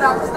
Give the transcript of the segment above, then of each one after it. quadrados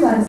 também.